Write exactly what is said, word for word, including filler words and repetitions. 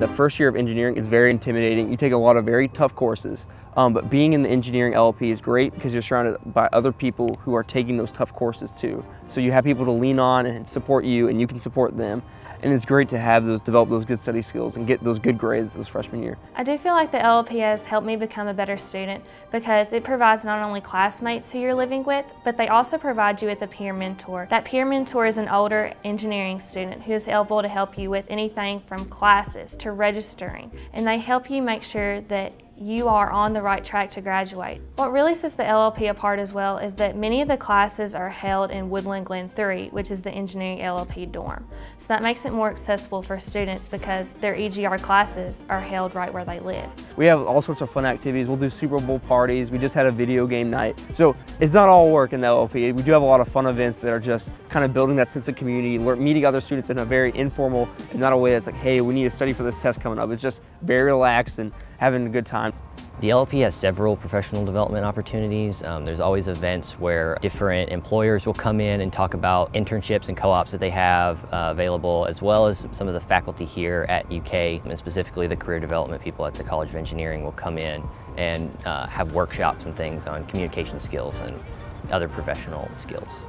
The first year of engineering is very intimidating. You take a lot of very tough courses, um, but being in the engineering L L P is great because you're surrounded by other people who are taking those tough courses too. So you have people to lean on and support you, and you can support them. And it's great to have those, develop those good study skills and get those good grades those freshman year. I do feel like the L L P has helped me become a better student because it provides not only classmates who you're living with, but they also provide you with a peer mentor. That peer mentor is an older engineering student who is able to help you with anything from classes to registering, and they help you make sure that you are on the right track to graduate. What really sets the L L P apart as well is that many of the classes are held in Woodland Glen three, which is the engineering L L P dorm. So that makes it more accessible for students because their E G R classes are held right where they live. We have all sorts of fun activities. We'll do Super Bowl parties. We just had a video game night. So it's not all work in the L L P. We do have a lot of fun events that are just kind of building that sense of community, meeting other students in a very informal and not a way that's like, hey, we need to study for this test coming up. It's just very relaxed and having a good time. The L L P has several professional development opportunities. Um, there's always events where different employers will come in and talk about internships and co-ops that they have uh, available, as well as some of the faculty here at U K, and specifically the career development people at the College of Engineering will come in and uh, have workshops and things on communication skills and other professional skills.